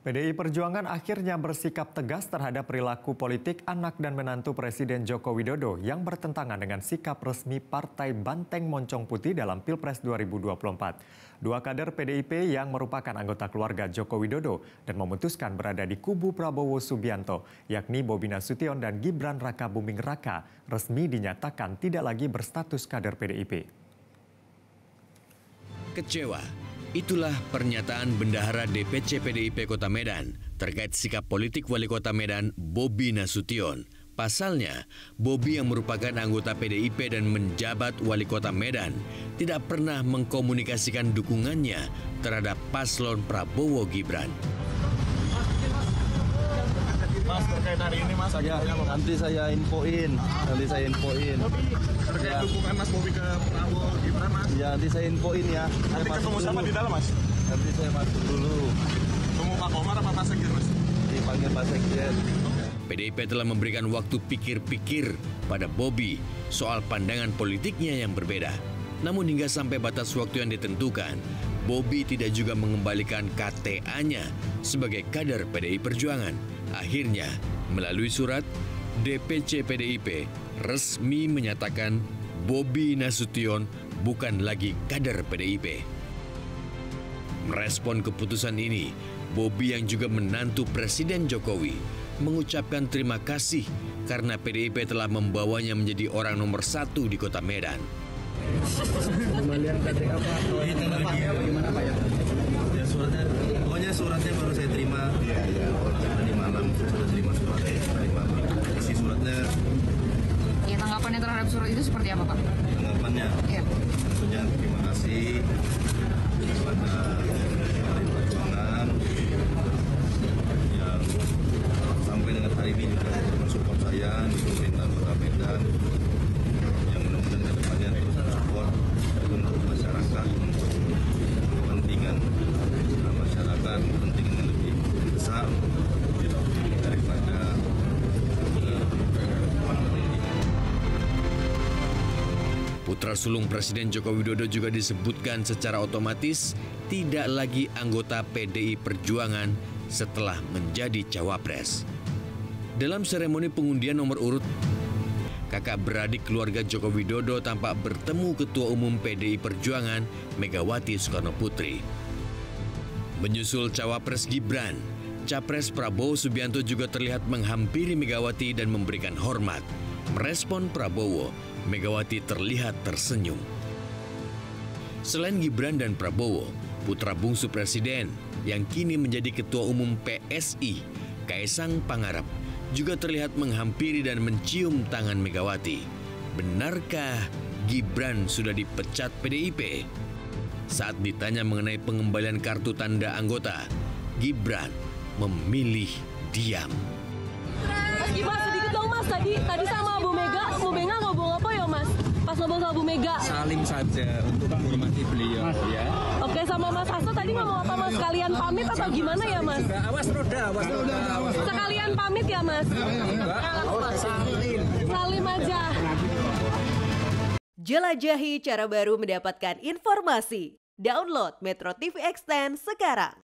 PDI Perjuangan akhirnya bersikap tegas terhadap perilaku politik anak dan menantu Presiden Joko Widodo yang bertentangan dengan sikap resmi Partai Banteng Moncong Putih dalam Pilpres 2024. Dua kader PDIP yang merupakan anggota keluarga Joko Widodo dan memutuskan berada di kubu Prabowo Subianto, yakni Bobby Nasution dan Gibran Rakabuming Raka, resmi dinyatakan tidak lagi berstatus kader PDIP. Kecewa. Itulah pernyataan Bendahara DPC PDIP Kota Medan terkait sikap politik Wali Kota Medan Bobby Nasution. Pasalnya, Bobby yang merupakan anggota PDIP dan menjabat Wali Kota Medan tidak pernah mengkomunikasikan dukungannya terhadap paslon Prabowo Gibran. Mas, terkait hari ini Mas, ya, nanti saya infoin. Terkait ya. Dukungan Mas Bobby ke Prabowo Gibran Mas? Ya, nanti saya infoin ya. Nanti ketemu sama di dalam Mas? Nanti saya masuk dulu. Tunggu Pak Komar apa Pak Sekjen Mas? Dipanggil Pak Sekjen. PDIP telah memberikan waktu pikir-pikir pada Bobby soal pandangan politiknya yang berbeda. Namun hingga sampai batas waktu yang ditentukan, Bobby tidak juga mengembalikan KTA-nya sebagai kader PDI Perjuangan. Akhirnya, melalui surat, DPC PDIP resmi menyatakan Bobby Nasution bukan lagi kader PDIP. Merespon keputusan ini, Bobby yang juga menantu Presiden Jokowi mengucapkan terima kasih karena PDIP telah membawanya menjadi orang nomor satu di Kota Medan. Kembalian KTA Pak, bagaimana Pak ya? Ya suratnya, pokoknya suratnya baru saya terima. Tadi malam sudah terima suratnya. Isi suratnya. Ya, tanggapannya terhadap surat itu seperti apa Pak? Tanggapannya? Iya. Maksudnya terima kasih kepada PDI Perjuangan yang sampai dengan hari ini juga mensupport saya di pemerintah Kota Medan. Putra sulung Presiden Joko Widodo juga disebutkan secara otomatis tidak lagi anggota PDI Perjuangan setelah menjadi cawapres. Dalam seremoni pengundian nomor urut, kakak beradik keluarga Joko Widodo tampak bertemu Ketua Umum PDI Perjuangan Megawati Soekarnoputri. Menyusul cawapres Gibran, Capres Prabowo Subianto juga terlihat menghampiri Megawati dan memberikan hormat. Merespon Prabowo, Megawati terlihat tersenyum. Selain Gibran dan Prabowo, putra bungsu Presiden yang kini menjadi Ketua Umum PSI, Kaesang Pangarep, juga terlihat menghampiri dan mencium tangan Megawati. Benarkah Gibran sudah dipecat PDIP? Saat ditanya mengenai pengembalian kartu tanda anggota, Gibran memilih diam. Mas Gibran sedikit dong Mas, tadi sama Bu Mega ngomong apa ya Mas? Pas ngomong sama Bu Mega. Salim saja untuk menghormati beliau ya. Oke, sama Mas Hasto tadi ngomong apa Mas? Kalian pamit atau gimana ya Mas? Awas roda. Sekalian pamit ya Mas? Salim aja. Jelajahi cara baru mendapatkan informasi. Download Metro TV Extend sekarang.